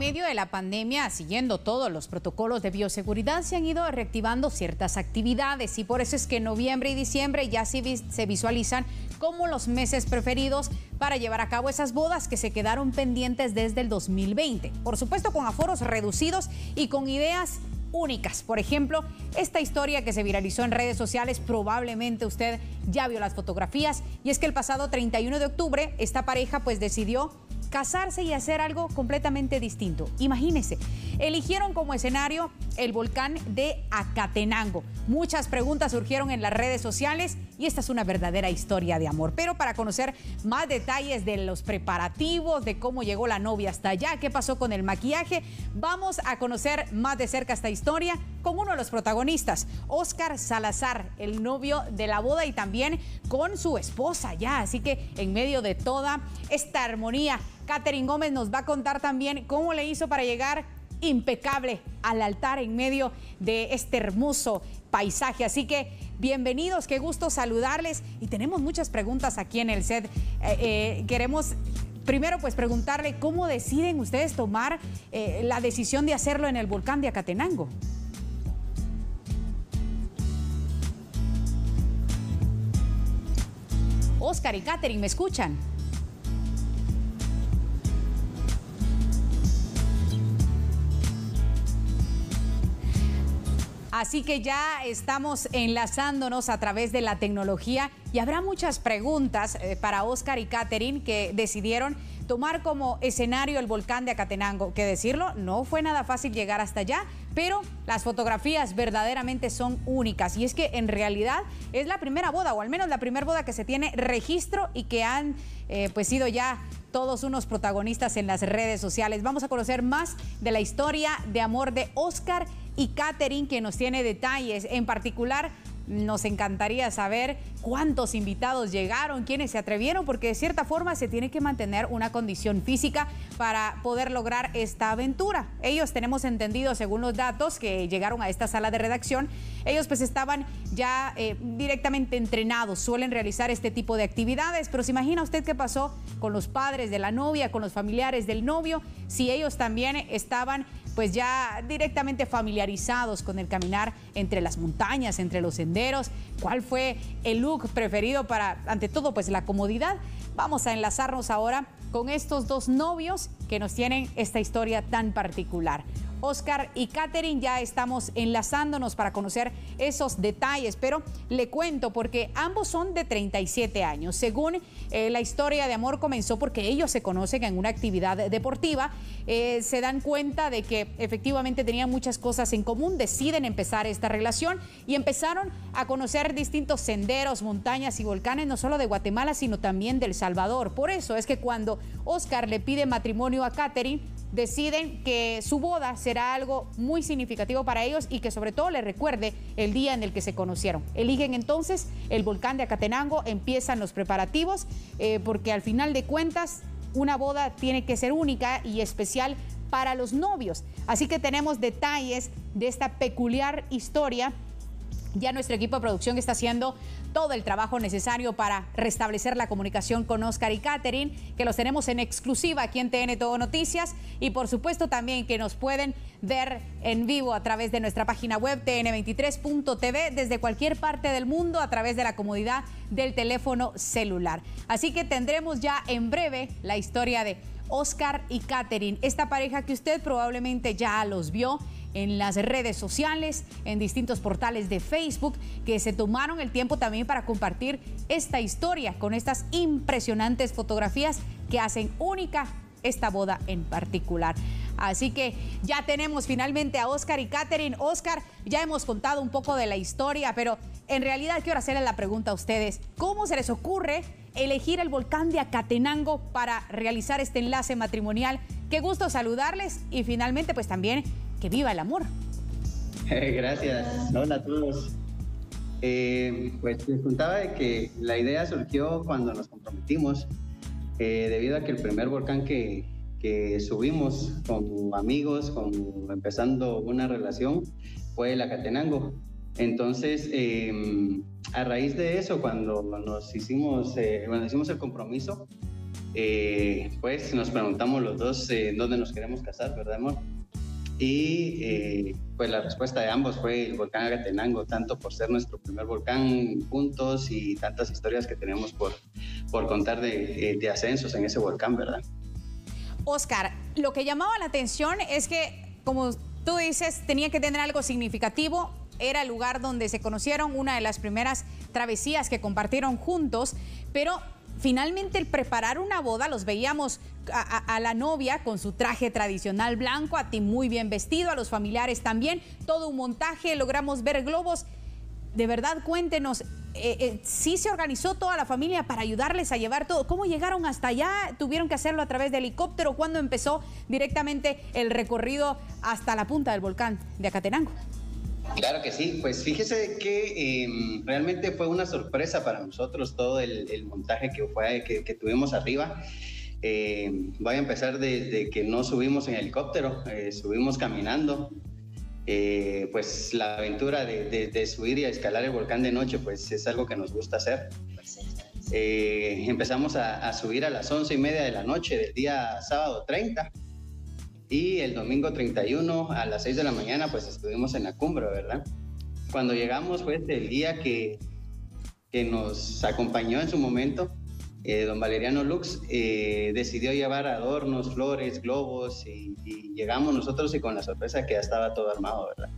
En medio de la pandemia, siguiendo todos los protocolos de bioseguridad, se han ido reactivando ciertas actividades y por eso es que noviembre y diciembre ya se visualizan como los meses preferidos para llevar a cabo esas bodas que se quedaron pendientes desde el 2020. Por supuesto, con aforos reducidos y con ideas únicas. Por ejemplo, esta historia que se viralizó en redes sociales, probablemente usted ya vio las fotografías, y es que el pasado 31 de octubre esta pareja pues decidió casarse y hacer algo completamente distinto. Imagínense, eligieron como escenario el volcán de Acatenango. Muchas preguntas surgieron en las redes sociales y esta es una verdadera historia de amor. Pero para conocer más detalles de los preparativos, de cómo llegó la novia hasta allá, qué pasó con el maquillaje, vamos a conocer más de cerca esta historia con uno de los protagonistas, Oscar Salazar, el novio de la boda, y también con su esposa ya. Así que en medio de toda esta armonía, Katherine Gómez nos va a contar también cómo le hizo para llegar impecable al altar en medio de este hermoso paisaje. Así que bienvenidos, qué gusto saludarles, y tenemos muchas preguntas aquí en el set. Queremos primero pues preguntarle cómo deciden ustedes tomar la decisión de hacerlo en el volcán de Acatenango. Oscar y Katherine, ¿me escuchan? Así que ya estamos enlazándonos a través de la tecnología y habrá muchas preguntas para Oscar y Katherine, que decidieron tomar como escenario el volcán de Acatenango. Que decirlo, no fue nada fácil llegar hasta allá, pero las fotografías verdaderamente son únicas. Y es que en realidad es la primera boda, o al menos la primera boda que se tiene registro y que han pues sido ya todos unos protagonistas en las redes sociales. Vamos a conocer más de la historia de amor de Oscar y Katherine, que nos tiene detalles. En particular, nos encantaría saber cuántos invitados llegaron, quiénes se atrevieron, porque de cierta forma se tiene que mantener una condición física para poder lograr esta aventura. Ellos, tenemos entendido, según los datos que llegaron a esta sala de redacción, ellos pues estaban ya directamente entrenados, suelen realizar este tipo de actividades, pero ¿se imagina usted qué pasó con los padres de la novia, con los familiares del novio, si ellos también estaban pues ya directamente familiarizados con el caminar entre las montañas, entre los senderos? ¿Cuál fue el look preferido para, ante todo, pues la comodidad? Vamos a enlazarnos ahora con estos dos novios que nos tienen esta historia tan particular. Oscar y Katherine, ya estamos enlazándonos para conocer esos detalles, pero le cuento porque ambos son de 37 años. Según la historia de amor comenzó porque ellos se conocen en una actividad deportiva, se dan cuenta de que efectivamente tenían muchas cosas en común, deciden empezar esta relación y empezaron a conocer distintos senderos, montañas y volcanes, no solo de Guatemala, sino también de El Salvador. Por eso es que cuando Oscar le pide matrimonio a Katherine, deciden que su boda será algo muy significativo para ellos y que sobre todo les recuerde el día en el que se conocieron. Eligen entonces el volcán de Acatenango, empiezan los preparativos porque al final de cuentas una boda tiene que ser única y especial para los novios. Así que tenemos detalles de esta peculiar historia. Ya nuestro equipo de producción está haciendo todo el trabajo necesario para restablecer la comunicación con Oscar y Katherine, que los tenemos en exclusiva aquí en TN Todo Noticias, y por supuesto también que nos pueden ver en vivo a través de nuestra página web tn23.tv desde cualquier parte del mundo a través de la comodidad del teléfono celular. Así que tendremos ya en breve la historia de Oscar y Katherine, esta pareja que usted probablemente ya los vio en las redes sociales, en distintos portales de Facebook, que se tomaron el tiempo también para compartir esta historia con estas impresionantes fotografías que hacen única esta boda en particular. Así que ya tenemos finalmente a Oscar y Katherine. Oscar, ya hemos contado un poco de la historia, pero en realidad quiero hacerle la pregunta a ustedes. ¿Cómo se les ocurre elegir el volcán de Acatenango para realizar este enlace matrimonial? Qué gusto saludarles y finalmente pues también que viva el amor. Gracias. Hola a todos. Pues les contaba de que la idea surgió cuando nos comprometimos, debido a que el primer volcán que subimos con amigos, empezando una relación, fue el Acatenango. Entonces, a raíz de eso, cuando hicimos el compromiso, pues nos preguntamos los dos dónde nos queremos casar, ¿verdad, amor? Y pues la respuesta de ambos fue el volcán Acatenango, tanto por ser nuestro primer volcán juntos y tantas historias que tenemos por contar de ascensos en ese volcán, ¿verdad? Oscar, lo que llamaba la atención es que, como tú dices, tenía que tener algo significativo. Era el lugar donde se conocieron, una de las primeras travesías que compartieron juntos, pero finalmente el preparar una boda, los veíamos a la novia con su traje tradicional blanco, a ti muy bien vestido, a los familiares también, todo un montaje, logramos ver globos. De verdad, cuéntenos, ¿sí se organizó toda la familia para ayudarles a llevar todo? ¿Cómo llegaron hasta allá? ¿Tuvieron que hacerlo a través de helicóptero? ¿Cuándo empezó directamente el recorrido hasta la punta del volcán de Acatenango? Claro que sí, pues fíjese que realmente fue una sorpresa para nosotros todo el montaje que tuvimos arriba. Voy a empezar desde que no subimos en helicóptero, subimos caminando. Pues la aventura de subir y escalar el volcán de noche, pues es algo que nos gusta hacer. Empezamos a subir a las 11:30 de la noche del día sábado 30. Y el domingo 31 a las 6 de la mañana pues estuvimos en la cumbre, ¿verdad? Cuando llegamos fue el guía que nos acompañó en su momento, don Valeriano Lux, decidió llevar adornos, flores, globos y llegamos nosotros y con la sorpresa que ya estaba todo armado, ¿verdad?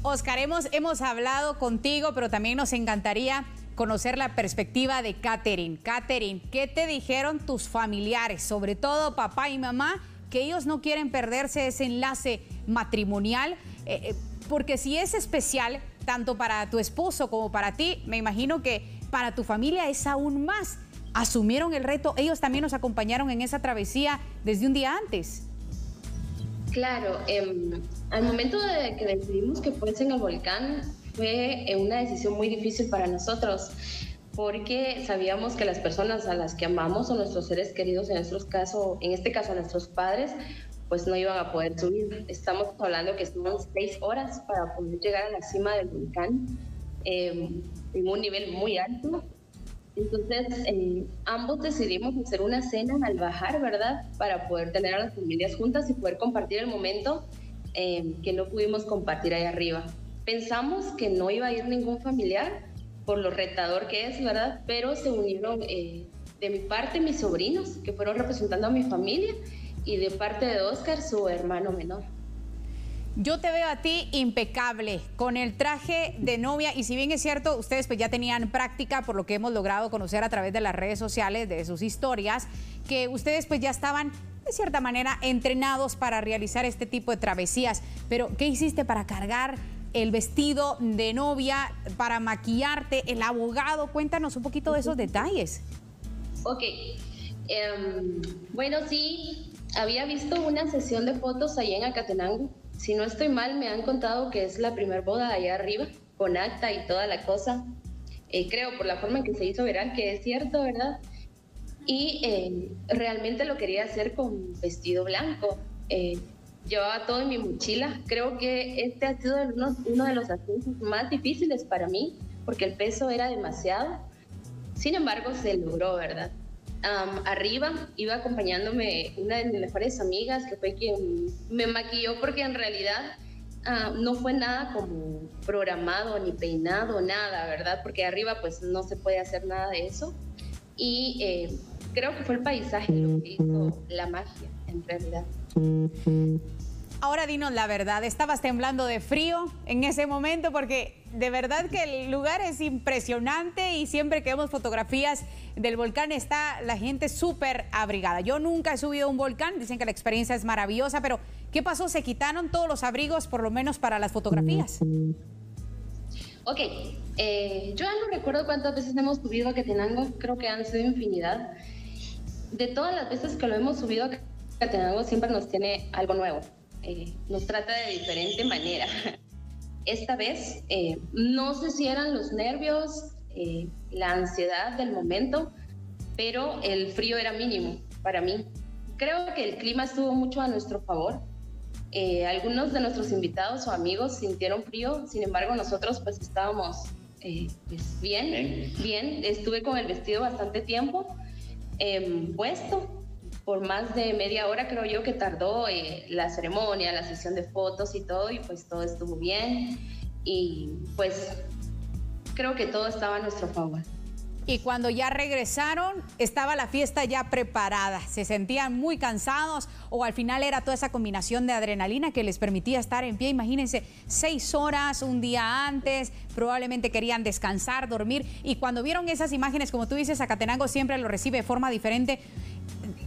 Oscar, hemos hablado contigo, pero también nos encantaría conocer la perspectiva de Katherine. Katherine, ¿qué te dijeron tus familiares, sobre todo papá y mamá, que ellos no quieren perderse ese enlace matrimonial? Porque si es especial, tanto para tu esposo como para ti, me imagino que para tu familia es aún más. ¿Asumieron el reto? ¿Ellos también nos acompañaron en esa travesía desde un día antes? Claro, al momento de que decidimos que fuesen al volcán, fue una decisión muy difícil para nosotros, porque sabíamos que las personas a las que amamos o nuestros seres queridos, en este caso a nuestros padres, pues no iban a poder subir. Estamos hablando que son 6 horas para poder llegar a la cima del volcán, en un nivel muy alto. Entonces, ambos decidimos hacer una cena al bajar, ¿verdad? Para poder tener a las familias juntas y poder compartir el momento que no pudimos compartir ahí arriba. Pensamos que no iba a ir ningún familiar por lo retador que es, ¿verdad? Pero se unieron de mi parte mis sobrinos, que fueron representando a mi familia, y de parte de Oscar, su hermano menor. Yo te veo a ti impecable, con el traje de novia, y si bien es cierto, ustedes pues ya tenían práctica, por lo que hemos logrado conocer a través de las redes sociales, de sus historias, que ustedes pues ya estaban de cierta manera entrenados para realizar este tipo de travesías. Pero, ¿qué hiciste para cargar el vestido de novia, para maquillarte, el abogado? Cuéntanos un poquito de esos detalles. Ok, bueno, sí, había visto una sesión de fotos ahí en Acatenango. Si no estoy mal, me han contado que es la primera boda allá arriba, con acta y toda la cosa. Creo, por la forma en que se hizo viral, que es cierto, ¿verdad? Y realmente lo quería hacer con vestido blanco. Llevaba todo en mi mochila. Creo que este ha sido uno de los asuntos más difíciles para mí, porque el peso era demasiado. Sin embargo, se logró, ¿verdad? Arriba iba acompañándome una de mis mejores amigas, que fue quien me maquilló, porque en realidad no fue nada como programado, ni peinado, nada, ¿verdad? Porque arriba pues no se puede hacer nada de eso. Y creo que fue el paisaje lo que hizo la magia, en realidad. Ahora dinos la verdad, ¿estabas temblando de frío en ese momento? Porque de verdad que el lugar es impresionante y siempre que vemos fotografías del volcán está la gente súper abrigada. Yo nunca he subido a un volcán, dicen que la experiencia es maravillosa, pero ¿qué pasó? ¿Se quitaron todos los abrigos, por lo menos para las fotografías? Ok, yo no recuerdo cuántas veces hemos subido a Acatenango, creo que han sido infinidad. De todas las veces que lo hemos subido a Acatenango siempre nos tiene algo nuevo, nos trata de diferente manera. Esta vez no sé si eran los nervios, la ansiedad del momento, pero el frío era mínimo para mí. Creo que el clima estuvo mucho a nuestro favor. Algunos de nuestros invitados o amigos sintieron frío, sin embargo nosotros pues estábamos pues bien. Estuve con el vestido bastante tiempo. puesto. Por más de media hora creo yo que tardó la ceremonia, la sesión de fotos y todo, y pues todo estuvo bien y pues creo que todo estaba a nuestro favor. Y cuando ya regresaron, estaba la fiesta ya preparada, se sentían muy cansados o al final era toda esa combinación de adrenalina que les permitía estar en pie. Imagínense, 6 horas, un día antes, probablemente querían descansar, dormir, y cuando vieron esas imágenes, como tú dices, Acatenango siempre lo recibe de forma diferente.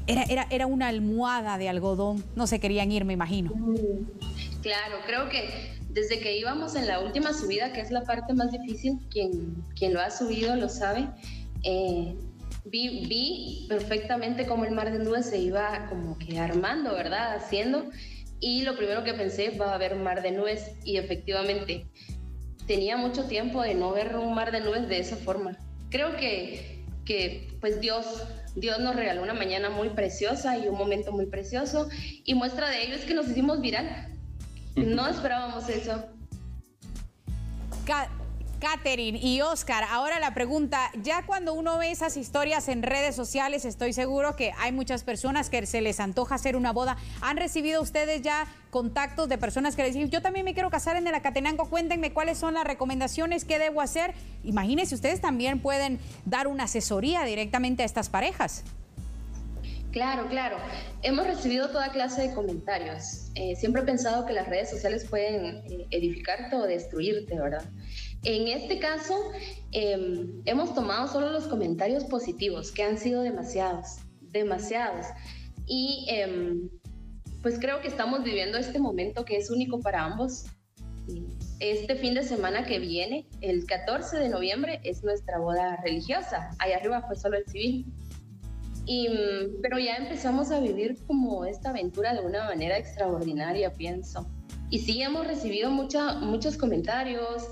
Era una almohada de algodón, no se querían ir, me imagino. Claro, creo que desde que íbamos en la última subida, que es la parte más difícil, quien lo ha subido lo sabe, vi perfectamente cómo el mar de nubes se iba como que armando, ¿verdad? Haciendo, y lo primero que pensé, va a haber mar de nubes, y efectivamente tenía mucho tiempo de no ver un mar de nubes de esa forma. Creo que pues Dios nos regaló una mañana muy preciosa y un momento muy precioso, y muestra de ello es que nos hicimos viral. No esperábamos eso. Katherine y Oscar, ahora la pregunta, ya cuando uno ve esas historias en redes sociales, estoy seguro que hay muchas personas que se les antoja hacer una boda. ¿Han recibido ustedes ya contactos de personas que les dicen, yo también me quiero casar en el Acatenango, cuéntenme cuáles son las recomendaciones, qué debo hacer? Imagínense, ustedes también pueden dar una asesoría directamente a estas parejas. Claro. Hemos recibido toda clase de comentarios. Siempre he pensado que las redes sociales pueden edificarte o destruirte, ¿verdad? En este caso, hemos tomado solo los comentarios positivos, que han sido demasiados. Y pues creo que estamos viviendo este momento que es único para ambos. Este fin de semana que viene, el 14 de noviembre, es nuestra boda religiosa. Allá arriba fue solo el civil. Pero ya empezamos a vivir como esta aventura de una manera extraordinaria, pienso. Y sí, hemos recibido muchos comentarios,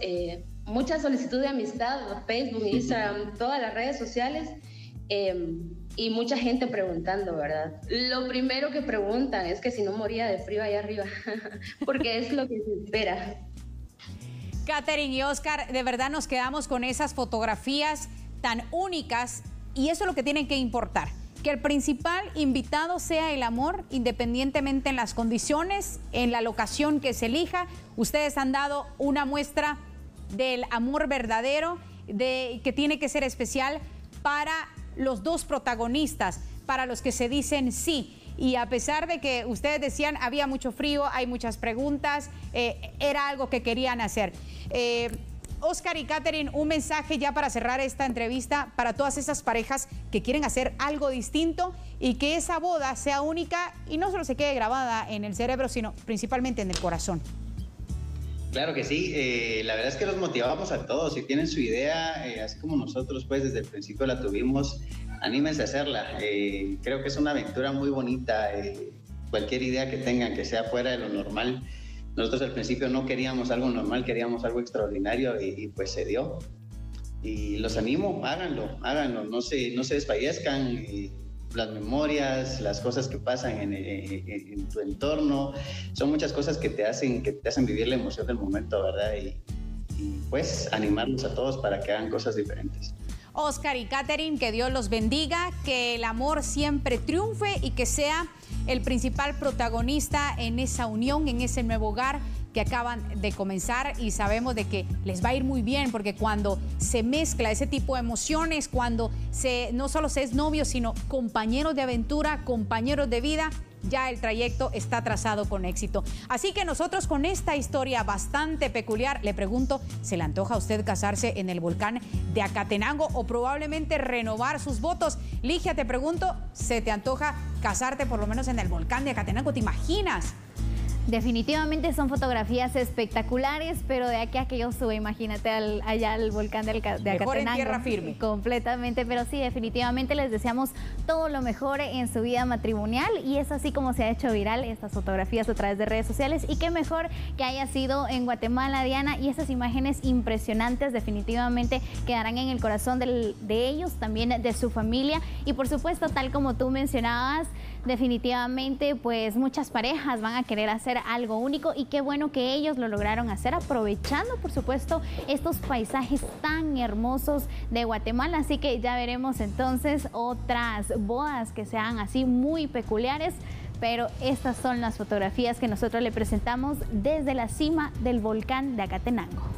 mucha solicitud de amistad, Facebook, Instagram, todas las redes sociales, y mucha gente preguntando, ¿verdad? Lo primero que preguntan es que si no moría de frío allá arriba, porque es lo que se espera. Katherine y Oscar, de verdad nos quedamos con esas fotografías tan únicas, y eso es lo que tienen que importar. Que el principal invitado sea el amor, independientemente en las condiciones, en la locación que se elija. Ustedes han dado una muestra del amor verdadero, que tiene que ser especial para los dos protagonistas, para los que se dicen sí. Y a pesar de que ustedes decían había mucho frío, hay muchas preguntas, era algo que querían hacer. Oscar y Katherine, un mensaje ya para cerrar esta entrevista para todas esas parejas que quieren hacer algo distinto y que esa boda sea única y no solo se quede grabada en el cerebro, sino principalmente en el corazón. Claro que sí, la verdad es que los motivamos a todos. Si tienen su idea, así como nosotros pues desde el principio la tuvimos, anímense a hacerla. Creo que es una aventura muy bonita, cualquier idea que tengan que sea fuera de lo normal. Nosotros al principio no queríamos algo normal, queríamos algo extraordinario y pues se dio. Y los animo, háganlo, no se desfallezcan. Las memorias, las cosas que pasan en tu entorno, son muchas cosas que te hacen vivir la emoción del momento, ¿verdad? Y pues animarlos a todos para que hagan cosas diferentes. Oscar y Katherine, que Dios los bendiga, que el amor siempre triunfe y que sea el principal protagonista en esa unión, en ese nuevo hogar que acaban de comenzar, y sabemos de que les va a ir muy bien, porque cuando se mezcla ese tipo de emociones, cuando no solo se es novio, sino compañeros de aventura, compañeros de vida, ya el trayecto está trazado con éxito. Así que nosotros con esta historia bastante peculiar, le pregunto, ¿se le antoja a usted casarse en el volcán de Acatenango o probablemente renovar sus votos? Ligia, te pregunto, ¿se te antoja casarte por lo menos en el volcán de Acatenango? ¿Te imaginas? Definitivamente son fotografías espectaculares, pero de aquí a que yo sube, imagínate allá al volcán de Acatenango. Mejor en tierra firme. Completamente, pero sí, definitivamente les deseamos todo lo mejor en su vida matrimonial, y es así como se ha hecho viral estas fotografías a través de redes sociales, y qué mejor que haya sido en Guatemala, Diana, y esas imágenes impresionantes definitivamente quedarán en el corazón de ellos, también de su familia, y por supuesto, tal como tú mencionabas, definitivamente pues muchas parejas van a querer hacer ser algo único, y qué bueno que ellos lo lograron hacer, aprovechando por supuesto estos paisajes tan hermosos de Guatemala. Así que ya veremos entonces otras bodas que sean así muy peculiares, pero estas son las fotografías que nosotros le presentamos desde la cima del volcán de Acatenango.